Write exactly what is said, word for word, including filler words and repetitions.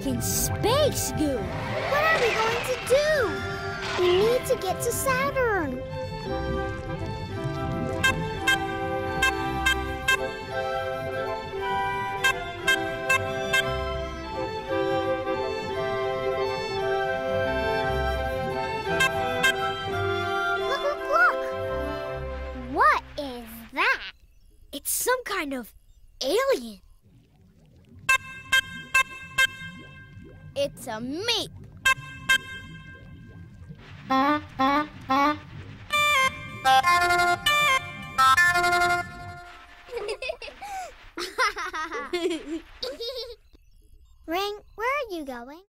stuck in space goo. What are we going to do? We need to get to Saturn. It's some kind of alien. It's a meep. Ring, where are you going?